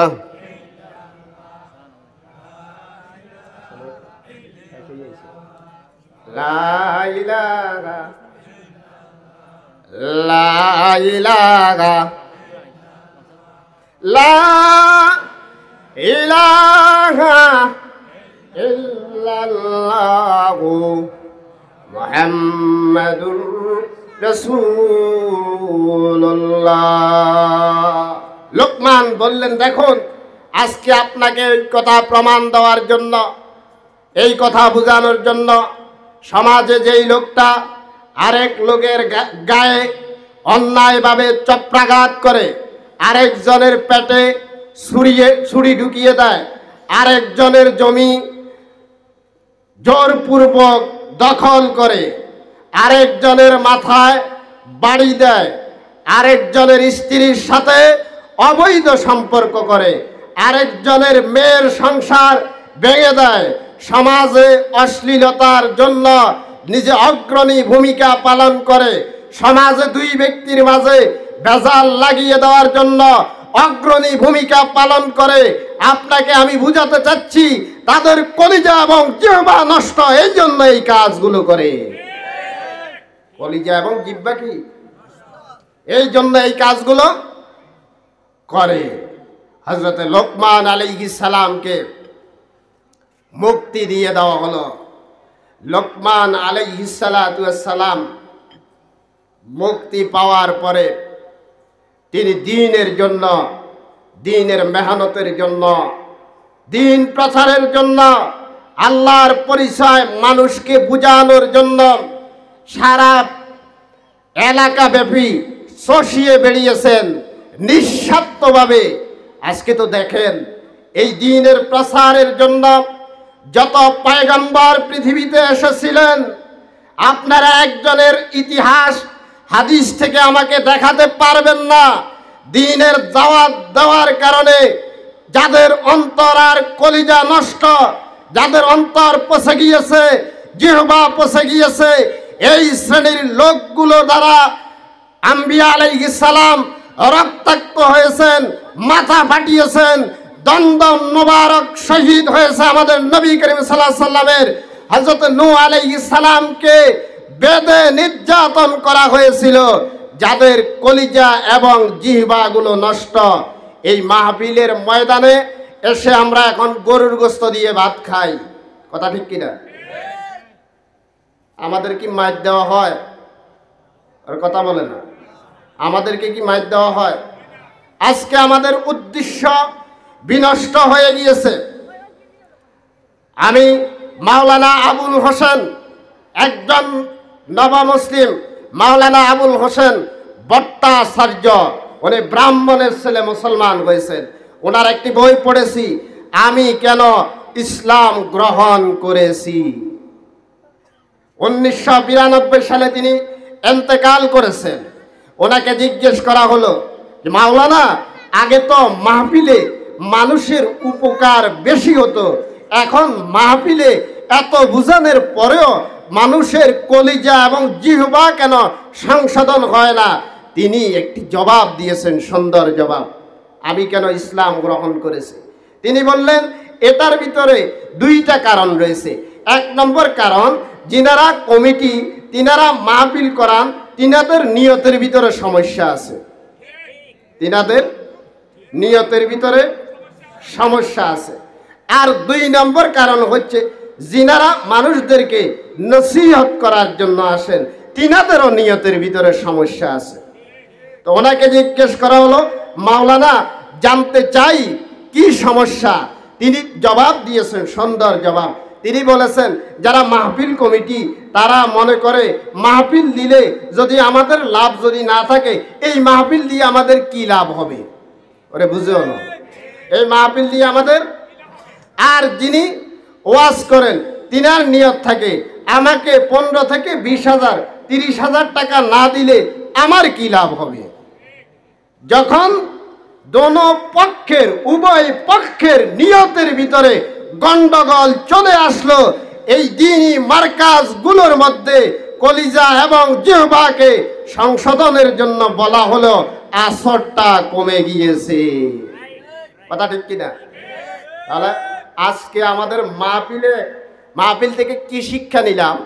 La ilaha, la ilaha, la ilaha illallahu Muhammadur Rasulullah. Lukman बोलें देखो आज के आपना के कथा प्रमाण देवार जन्य यही कथा बुझानोर जन्य समाजे जेई लोकटा आरेक लोकेर गाए अन्याय भावे चपराघात करे आरेक जनेर पेटे छुरी ढुकिए देय आरेक जनेर जमी जोरपूर्वक दखल करे आरेक जनेर माथाय बाड़ी देय आरेक जनेर स्त्रीर साथे अवैध सम्पर्क करे आरेक जनेर मेयर संसार भेंगे देय समाजे अश्लीलतार जन्य निजे अग्रणी भूमिका पालन करे समाजे दुई व्यक्तिर माझे बेजाल लागिए देवार जन्य अग्रणी भूमिका पालन करे आपनाके आमी बुझाते चाच्छि तादेर कलिजा एवं जिह्वा नष्ट एई जन्य एई काजगुलो करे कलिजा एवं जिह्वा कि एई जन्य एई काजगुलो करे हजरत लुकमान आलैहिस्सालाम के मुक्ति दिए देवा हलो लुकमान आलैहिस्सलातु वस्सलाम मुक्ति पावार परे तिनि दीनेर जन्य दीनेर मेहनतेर जन्य दीन प्रचारेर जन्य आल्लाहर परिचय मानुषके बुझानोर जन्य सारा एलाका व्यापी छड़िये बेड़ियेछेन निस्वार्थभावे आजके तो देखें एई दीनेर प्रचारेर जन्य जत पैगम्बर पृथिवीते एसेछिलेन आपनारा एकजनेर इतिहास हादिस थेके आमाके देखाते पारबेन ना दीनेर दावात देवार कारणे जादेर अंतर आर कलिजा नष्ट जादेर अंतर पचे गियेछे जिह्वा पचे गियेछे एई श्रेणीर लोकगुलो द्वारा आम्बिया आलैहिस्सालाम रक्ताक्त हयेछेन माथा फाटियेछेन दंदम मुबारक शहीद हुए नबी करीम सल्लल्लाहु अलैहि वसल्लम हजरत नूह अलैहिस्सलाम के बेदे निर्यातन करा हुए जादेर कलिजा एवं जिह्वागुलो नष्ट एई महफिलेर मैदाने एसे आमरा एखन गरुर गोश्त दिए भात खाई कथा ठीक किना आमादेर की मार देवा हय और कथा बोले ना आमादेरके की मार देवा हय आजके आमादेर उद्देश्य विनष्ट হয়ে গিয়েছে আমি মাওলানা আবুল হোসেন একজন নবমুসলিম মাওলানা আবুল হোসেন ভট্টাচার্য উনি ব্রাহ্মণের ছেলে মুসলমান হয়েছেন ওনার একটি বই পড়েছি আমি কেন ইসলাম গ্রহণ করেছি 1992 সালে তিনি ইন্তেকাল করেছেন ওনাকে জিজ্ঞেস করা হলো যে মাওলানা আগে তো মাহফিলে मानुषेर उपकार बेशी होतो एखन महफिले एत बुझानोर परेओ मानुषेर कलिजा एवं जिह्वा केन संशोधन हय ना तिनि एकटी जवाब दिएछेन सुंदर जवाब आमी केन इस्लाम ग्रहण करेछि तिनि बोललेन एटार भितरे दुईटा कारण रयेछे एक नम्बर कारण जिनारा कमिटी तिनारा महफिल करान तिनादेर नियतेर भितरे समस्या आछे तिनादेर नियतेर भितरे समस्या आछे और दुई नम्बर कारण होच्छे जिनारा मानुषदेर के नसीहत करार जन्य आसेन तिनादेरो नियतेर भितरे समस्या आछे। तो ओनाके जिज्ञेस करा हलो माওলানা जानते चाई कि समस्या, तिनि जवाब दिएछेन सुंदर जवाब। তিনি বলেছেন যারা মাহফিল কমিটি তারা মনে করে মাহফিল দিলে যদি আমাদের লাভ যদি না থাকে এই মাহফিল দিয়ে আমাদের কি লাভ হবে, ওরে বুঝো না এই মাহফিল দিয়ে আমাদের। আর যিনি ওয়াজ করেন তিনার নিয়ত থাকে আমাকে ১৫ থেকে ২০,০০০ ৩০,০০০ টাকা না দিলে আমার কি লাভ হবে। যখন দোনো পক্ষের উভয় পক্ষের নিয়তের ভিতরে गंडगोल चले आसलो दीनी मार्काजगुलोर मध्य कलिजा एवं जिह्बाके संशोधनेर जन्य बला हलो आसरटा कमे गियेछे। कथा ठीक कि ना? ताहले आजके आमादेर महफिले महफिल थेके कि शिक्षा निलाम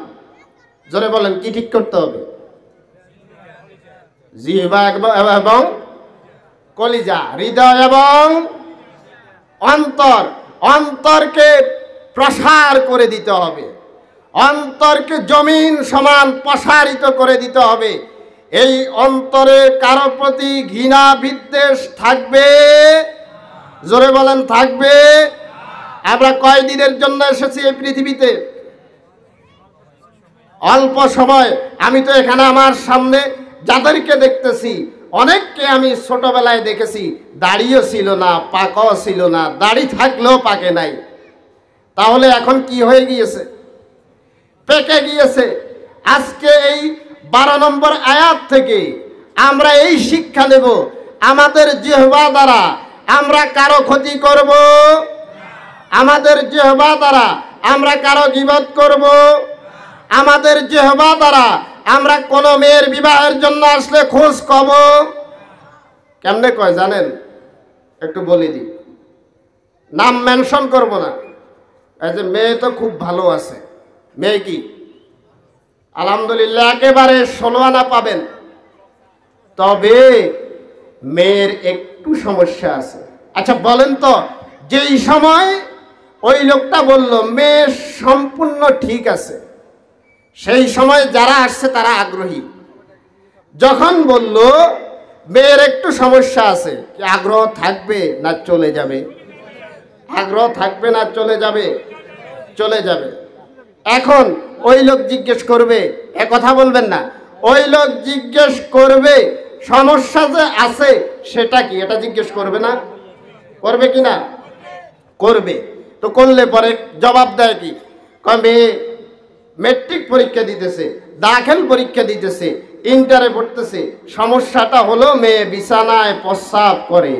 जोरे बोलेन कि ठीक करते होबे? जिह्बा एवं कलिजा, हृदय एवं अंतर, अंतर के प्रसार करे दीते होबे, अंतर के जमीन समान प्रसारित तो करे दीते होबे। एई अंतरे कारो प्रति घृणा विद्वेष थाकबे, जोरे बोलेन थाकबे। आमरा कय दिनेर जन्य एसेछि एई पृथिबीते? अल्प समय। आमी तो एखाने आमार सामने जादेरके देखतेछि अनेकকে আমি ছোটবেলায় দেখেছি দাড়িও ছিল না, পাকাও ছিল না, দাড়ি থাকলেও পাকে নাই। তাহলে এখন কি হয়ে গিয়েছে? পেকে গিয়েছে। আজকে এই ১২ নম্বর আয়াত থেকে আমরা এই শিক্ষা নেব আমাদের জিহ্বা দ্বারা আমরা কারো ক্ষতি করব না, আমাদের জিহ্বা দ্বারা আমরা কারো গীবত করব না, আমাদের জিহ্বা দ্বারা আমরা কোন মেয়ের বিবাহের জন্য আসলে খোঁজ কব কেমনে কয় জানেন? একটু বলে দিই, নাম মেনশন করব না। এই যে মেয়ে তো খুব ভালো আছে, মেয়ে কি আলহামদুলিল্লাহ একেবারে ১৬ আনা পাবেন। তবে মেয়ের একটু সমস্যা আছে। আচ্ছা বলেন তো, যেই সময় ওই লোকটা বলল মেয়ে সম্পূর্ণ ঠিক আছে, সেই সময় যারা আসছে তারা আগ্রহী। যখন বলল মেয়ের একটু সমস্যা আছে, কি আগ্রহ থাকবে না চলে যাবে? আগ্রহ থাকবে না চলে যাবে? চলে যাবে। এখন ওই লোক জিজ্ঞেস করবে, এ কথা বলবেন না, ওই লোক জিজ্ঞেস করবে সমস্যা যে আছে সেটা কি, এটা জিজ্ঞেস করবে না? করবে কি না? করবে। তো করলে পরে জবাব দেয় কি? কয় মেয়ে মেট্রিক পরীক্ষা দিতেছে, দাখিল পরীক্ষা দিতেছে, ইন্টারে পড়তেছে, সমস্যাটা হলো মেয়ে বিছানায় প্রস্রাব করে।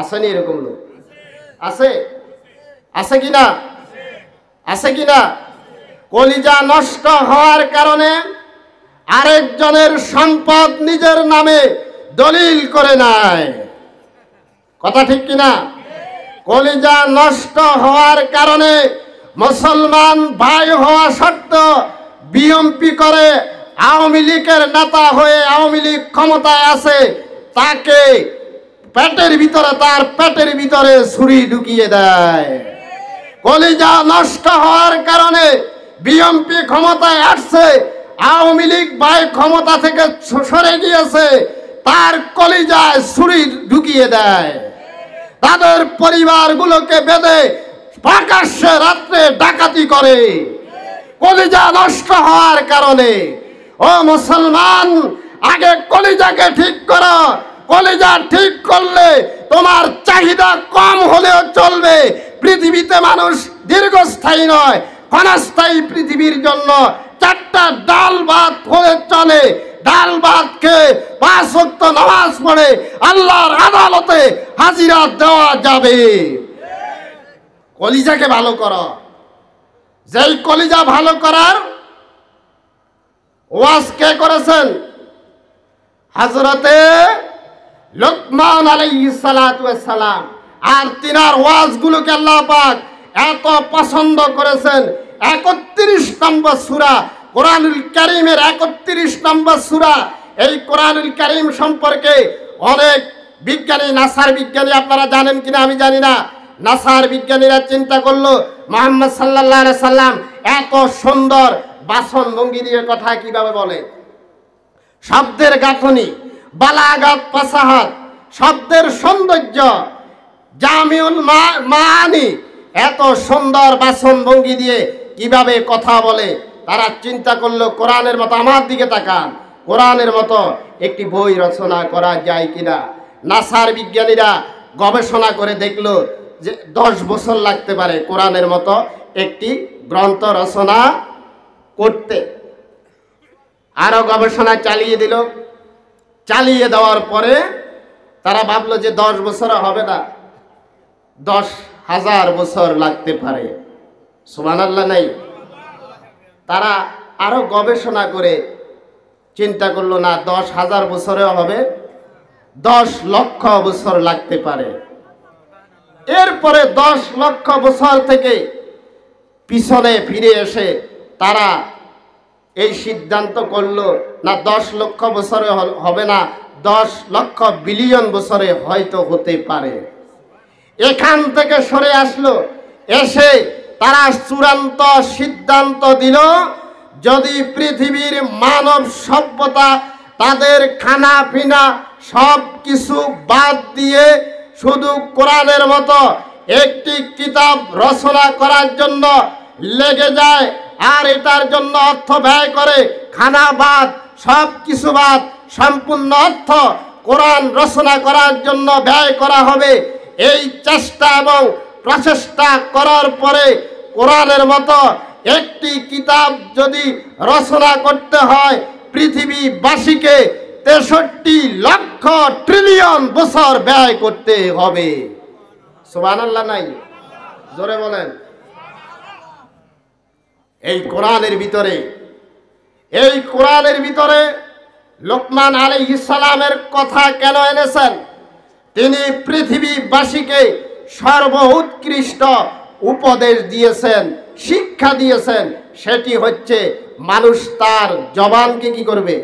আসেনি এরকম লোক? আছে? আছে কি না? আছে কি না? কলিজা নষ্ট হওয়ার কারণে আরেকজনের সম্পদ নিজের নামে দলিল করে নেয়। কথা ঠিক কি না? কলিজা নষ্ট হওয়ার কারণে মুসলমান ভাই হওয়া সত্ত্বেও বিএমপি করে, আওয়ামী লীগের নেতা হয়ে আওয়ামী লীগ ক্ষমতায় আছে, তাকে পেটের ভিতরে তার পেটের ভিতরে ছুরি ঢুকিয়ে দেয়। কলিজা নষ্ট হওয়ার কারণে বিএমপি ক্ষমতায় আসছে, আওয়ামী লীগ ভাই ক্ষমতা থেকে সরে গিয়েছে, তার কলিজায় ছুরি ঢুকিয়ে দেয়, তাদের পরিবারগুলোকে বেঁধে প্রকাশ্যে রাত্রে ডাকাতি করে। কলিজা নষ্ট হওয়ার কারণে ও মুসলমান আগে কলিজাকে ঠিক করো, কলিজা ঠিক করলে তোমার চাহিদা কম হলেও চলবে। পৃথিবীতে মানুষ দীর্ঘস্থায়ী নয়, ক্ষণস্থায়ী। পৃথিবীর জন্য চারটা ডাল ভাত করে চলে, ডাল ভাত খেয়ে ৫ ওয়াক্ত নামাজ পড়ে আল্লাহর আদালতে হাজিরা দেওয়া যাবে। কলিজাকে ভালো করো, যেই কলিজা ভালো করার ওয়াজ কে করেছেন? হযরতে লুকমান আলাইহিস সালাতু ওয়াস সালাম। আর তিনার ওয়াজগুলোকে আল্লাহ পাক এত পছন্দ করেছেন। ৩১ নম্বর সূরা কোরআনুল কারীমের, ৩১ নম্বর সূরা। এই কোরআনুল কারীম সম্পর্কে অনেক বিজ্ঞানী, নাসার বিজ্ঞানী, আপনারা জানেন কিনা আমি জানি না, नासार विज्ञानीरा चिंता करलो मुहम्मद सल्लल्लाहु अलैहि वसल्लम एत सुंदर भाषणभंगी दिए कथा किभाबे बोले शब्देर गाथनी बालागात फसाहत शब्देर सौंदर्य जामिउल मानी एत सुंदर भाषणभंगी दिए किभाबे कथा बोले तारा चिंता करलो कुरानेर मतो आमार दिके ताकान कुरानेर मतो एकटी बोई रचना करा जाय किना नासार विज्ञानीरा गवेषणा करे देखलो যে 10 বছর লাগতে পারে কোরআনের মতো একটি গ্রন্থ রচনা করতে। আরও গবেষণা চালিয়ে দিল, চালিয়ে দেওয়ার পরে তারা ভাবলো যে 10 বছর হবে না, 10,000 বছর লাগতে পারে। সুবহানাল্লাহ নাই। তারা আরও গবেষণা করে চিন্তা করলো না 10,000 বছরেও হবে, 10 লক্ষ বছর লাগতে পারে। এরপরে 10 লক্ষ বছর থেকে পিছনে ফিরে এসে তারা এই সিদ্ধান্ত করলো না 10 লক্ষ বছরে হবে না, 10 লক্ষ বিলিয়ন বছরে হয়তো হতে পারে। এখান থেকে সরে আসলো, এসে তারা চূড়ান্ত সিদ্ধান্ত দিল যদি পৃথিবীর মানব সভ্যতা তাদের খানা পিনা সব কিছু বাদ দিয়ে শুধু কোরআনের মতো একটি কিতাব রচনা করার জন্য লেগে যায় আর এটার জন্য অর্থ ব্যয় করে, খানা বাদ সব কিছু বাদ সম্পূর্ণ অর্থ কোরআন রচনা করার জন্য ব্যয় করা হবে, এই চেষ্টা এবং প্রচেষ্টা করার পরে কোরআনের মতো একটি কিতাব যদি রচনা করতে হয় পৃথিবীবাসীকে 63 লক্ষ ট্রিলিয়ন বছর ব্যয় করতে হবে। সুবহানাল্লাহ নাই, জোরে বলেন। এই কোরআনের ভিতরে লোকমান আলাইহিস সালামের কথা কেন এনেছেন? তিনি পৃথিবীবাসীকে সর্বোৎকৃষ্ট উপদেশ দিয়েছেন, শিক্ষা দিয়েছেন, সেটি হচ্ছে মানুষ তার জবানকে কি করবে?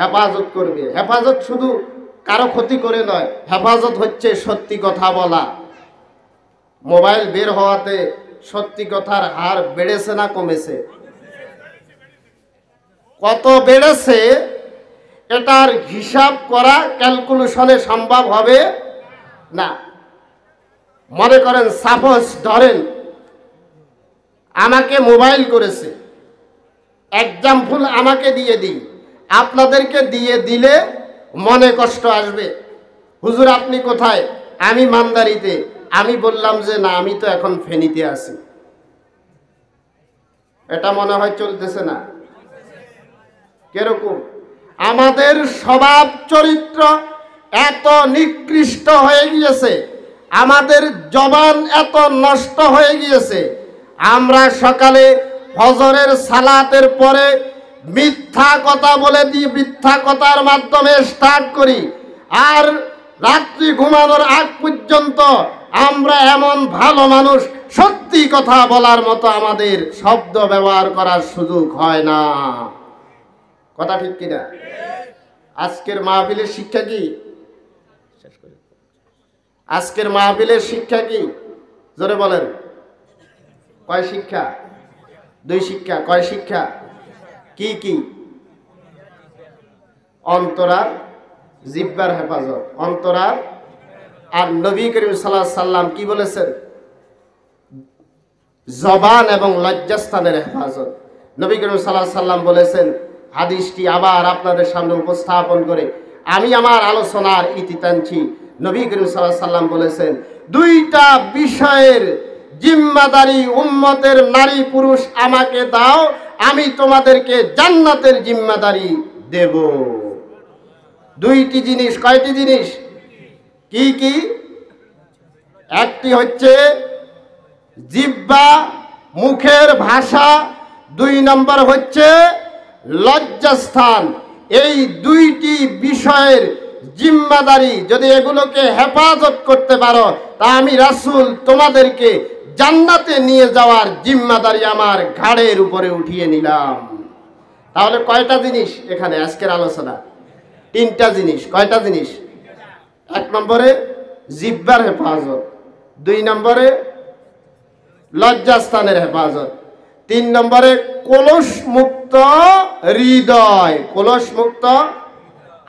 হেফাজত করবে। হেফাজত শুধু কারো ক্ষতি করে নয়, হেফাজত হচ্ছে সত্যি কথা বলা। মোবাইল বের হওয়াতে সত্যি কথার হার বেড়েছে না কমেছে? কত বেড়েছে এটার হিসাব করা ক্যালকুলেশনে সম্ভব হবে না। মনে করেন সাপোজ ধরেন আমাকে মোবাইল করেছে, এক্সাম্পল আমাকে দিয়ে দিই, আপনাদেরকে দিয়ে দিলে মনে কষ্ট আসবে। হুজুর আপনি কোথায়? আমি মান্দারিতে। আমি বললাম যে না, আমি তো এখন ফেনীতে আছি। এটা মনে হয় চলতেছে না? কিরকম আমাদের স্বভাব চরিত্র এত নিকৃষ্ট হয়ে গিয়েছে, আমাদের জবান এত নষ্ট হয়ে গিয়েছে, আমরা সকালে ফজরের সালাতের পরে মিথ্যা কথা বলে দিই, মিথ্যা কথার মাধ্যমে স্টার্ট করি, আর রাত্রি ঘুমানোর আগ পর্যন্ত আমরা এমন ভালো মানুষ, সত্যি কথা বলার মতো আমাদের শব্দ ব্যবহার করার সুযোগ হয় না। কথা ঠিক কিনা? আজকের মাহফিলের শিক্ষা কি? আজকের মাহফিলের শিক্ষা কি? জোরে বলেন। কয় শিক্ষা? দুই শিক্ষা। কয় শিক্ষা? কি কি? অন্তরার জিব্বার হেফাজত, অন্তরার। আর নবী করিম সাল্লাল্লাহু আলাইহি সাল্লাম কি বলেছেন? জবান এবং লজ্জাস্থানের হেফাজত। নবী করিম সাল্লাল্লাহু আলাইহি সাল্লাম বলেছেন, হাদিসটি আবার আপনাদের সামনে উপস্থাপন করে আমি আমার আলোচনার ইতি টানছি। নবী করিম সাল্লাল্লাহু আলাইহি সাল্লাম বলেছেন, দুইটা বিষয়ের জিম্মাদারি উম্মতের নারী পুরুষ আমাকে দাও, আমি তোমাদেরকে জান্নাতের জিম্মাদারি দেব। দুইটি জিনিস। কয়টি জিনিস? কি কি? একটি হচ্ছে জিহ্বা, মুখের ভাষা, দুই নম্বর হচ্ছে লজ্জাস্থান। এই দুইটি বিষয়ের জিম্মাদারি যদি এগুলোকে হেফাজত করতে পারো, তা আমি রাসূল তোমাদেরকে জান্নাতে নিয়ে যাওয়ার জিম্মাদারি আমার ঘাড়ের উপরে উঠিয়ে নিলাম। তাহলে কয়টা জিনিস এখানে? আজকের আলোচনা তিনটা জিনিস। কয়টা জিনিস? এক নম্বরে জিহ্বার হেফাজত, दुई नम्बरे लज्जास्थानेर हेफाजत, तीन नम्बरे कलुष मुक्त हृदय। कलुष मुक्त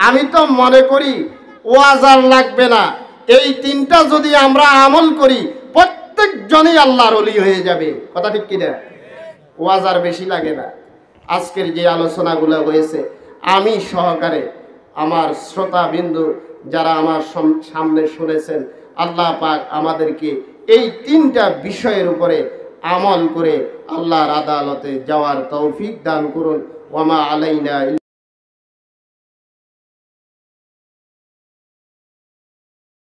आमी तो मने करी वाज आर लागबे ना, एई तीनटा जोदि आमरा आमल करी प्रत्येक जनई आल्लाहर ओली हये जाबे। कथा ठीक कि ना? वाज आर बेशी लागे ना। आजकेर जे आलोचनागुलो हयेछे आमी सहकारे आमार श्रोताबिन्दु যারা আমার সামনে শুনেছেন আল্লাহ পাক আমাদেরকে এই তিনটা বিষয়ের উপরে আমল করে আল্লাহর আদালতে যাওয়ার তৌফিক দান করুন। ওয়া মা আলাইনা।